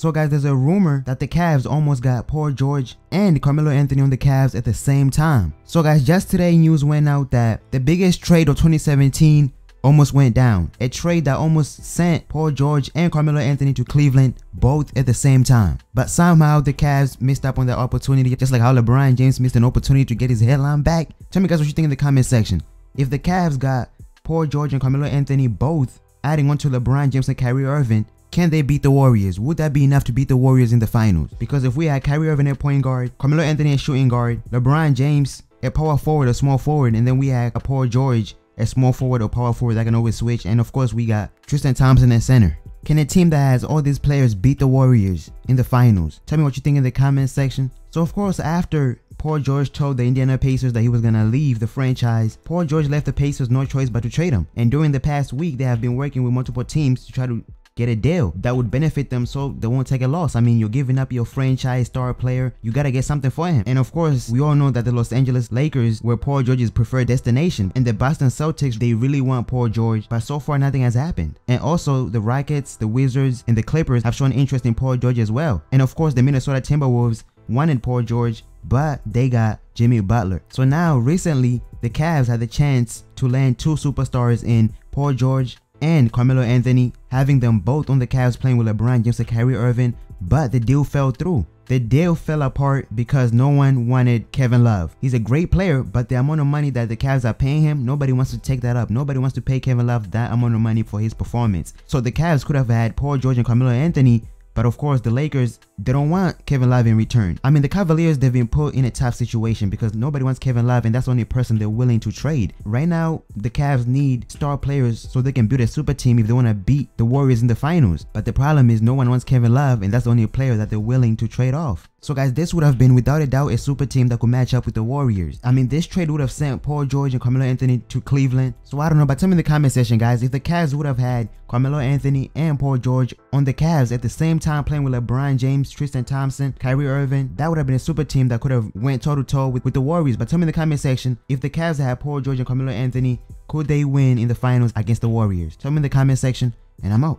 So guys, there's a rumor that the Cavs almost got Paul George and Carmelo Anthony on the Cavs at the same time. So guys, just today news went out that the biggest trade of 2017 almost went down. A trade that almost sent Paul George and Carmelo Anthony to Cleveland both at the same time. But somehow the Cavs missed up on that opportunity, just like how LeBron James missed an opportunity to get his headline back. Tell me guys what you think in the comment section. If the Cavs got Paul George and Carmelo Anthony both, adding on to LeBron James and Kyrie Irving, can they beat the Warriors? Would that be enough to beat the Warriors in the finals? Because if we had Kyrie Irving at point guard, Carmelo Anthony at shooting guard, LeBron James at power forward or small forward, and then we had a Paul George at small forward or power forward that can always switch, and of course we got Tristan Thompson at center. Can a team that has all these players beat the Warriors in the finals? Tell me what you think in the comment section. So of course, after Paul George told the Indiana Pacers that he was gonna leave the franchise, Paul George left the Pacers no choice but to trade him. And during the past week, they have been working with multiple teams to try to get a deal that would benefit them so they won't take a loss. I mean, you're giving up your franchise star player. You gotta get something for him. And of course, we all know that the Los Angeles Lakers were Paul George's preferred destination. And the Boston Celtics, they really want Paul George, but so far nothing has happened. And also the Rockets, the Wizards, and the Clippers have shown interest in Paul George as well. And of course, the Minnesota Timberwolves wanted Paul George, but they got Jimmy Butler. So now recently, the Cavs had the chance to land two superstars in Paul George and Carmelo Anthony, having them both on the Cavs playing with LeBron James and Kyrie Irving, but the deal fell through. The deal fell apart because no one wanted Kevin Love. He's a great player, but the amount of money that the Cavs are paying him, nobody wants to take that up. Nobody wants to pay Kevin Love that amount of money for his performance. So the Cavs could have had Paul George and Carmelo Anthony, but of course the Lakers, they don't want Kevin Love in return. I mean, the Cavaliers, they've been put in a tough situation because nobody wants Kevin Love, and that's the only person they're willing to trade. Right now, the Cavs need star players so they can build a super team if they want to beat the Warriors in the finals. But the problem is no one wants Kevin Love, and that's the only player that they're willing to trade off. So guys, this would have been without a doubt a super team that could match up with the Warriors. I mean, this trade would have sent Paul George and Carmelo Anthony to Cleveland. So I don't know, but tell me in the comment section, guys, if the Cavs would have had Carmelo Anthony and Paul George on the Cavs at the same time playing with LeBron James, Tristan Thompson, Kyrie Irving, that would have been a super team that could have went toe-to-toe with the Warriors. But tell me in the comment section, if the Cavs had Paul George and Carmelo Anthony, could they win in the finals against the Warriors? Tell me in the comment section, and I'm out.